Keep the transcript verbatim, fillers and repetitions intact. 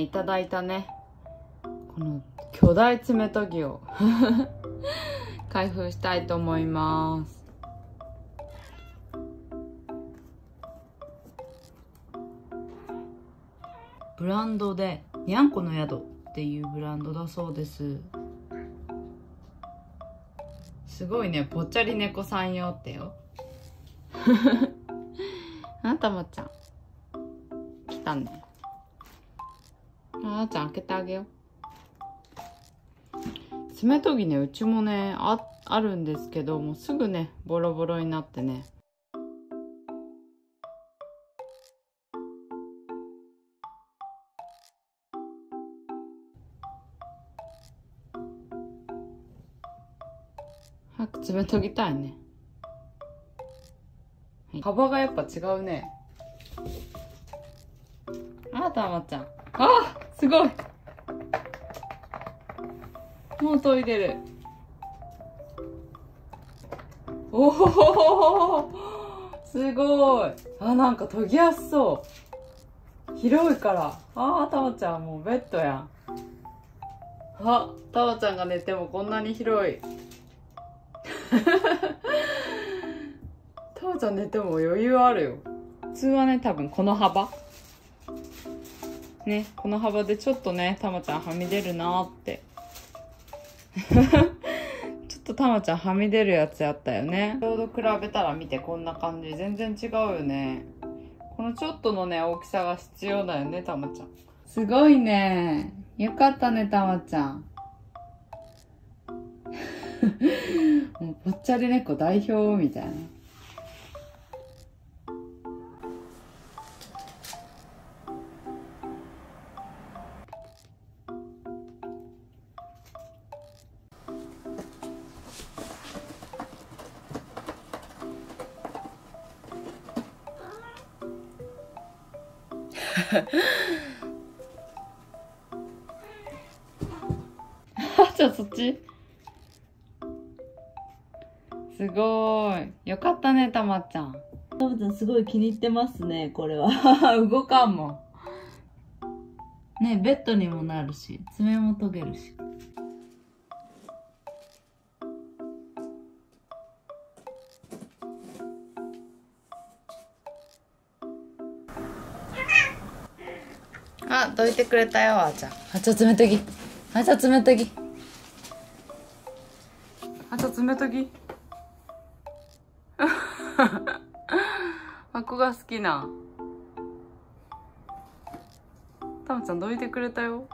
いただいたね、この巨大爪研ぎを開封したいと思います。ブランドでにゃんこの宿っていうブランドだそうです。すごいね、ぽっちゃり猫さん用ってよあんたもちゃん来たね。あーちゃん開けてあげよう。爪研ぎね、うちもね あ, あるんですけど、もうすぐねボロボロになってね。早く爪研ぎたいね、はい、幅がやっぱ違うね。あーたまちゃん、あーすごい、もう研いでる。おおすごい。あ、なんか研ぎやすそう、広いから。あーたまちゃんもうベッドやん。あ、たまちゃんが寝てもこんなに広いたまちゃん寝ても余裕あるよ。普通はね、多分この幅ね、この幅でちょっとねたまちゃんはみ出るなーってちょっとたまちゃんはみ出るやつあったよね。ちょうど比べたら見て、こんな感じ、全然違うよね。このちょっとのね大きさが必要だよね、たまちゃん。すごいね、よかったねたまちゃんもうぽっちゃり猫代表みたいな。あ、じゃあそっち。すごーい。よかったね、たまちゃん。たまちゃんすごい気に入ってますね、これは。動かんもん。ね、ベッドにもなるし、爪も研げるし。あ、どいてくれたよ、あーちゃん。あちゃ爪研ぎ。あちゃ爪研ぎ。あちゃ爪研ぎ。あ、子が好きなたまちゃんどいてくれたよ。